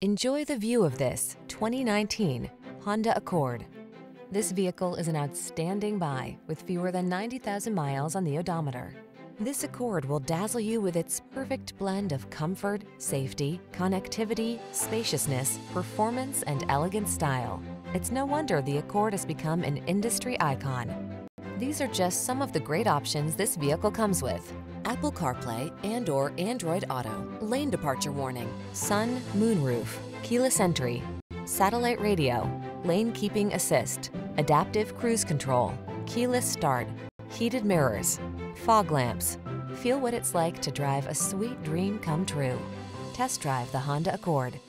Enjoy the view of this 2019 Honda Accord. This vehicle is an outstanding buy with fewer than 90,000 miles on the odometer. This Accord will dazzle you with its perfect blend of comfort, safety, connectivity, spaciousness, performance, and elegant style. It's no wonder the Accord has become an industry icon. These are just some of the great options this vehicle comes with: Apple CarPlay and/or Android Auto, lane departure warning, sun, moonroof, keyless entry, satellite radio, lane keeping assist, adaptive cruise control, keyless start, heated mirrors, fog lamps. Feel what it's like to drive a sweet dream come true. Test drive the Honda Accord.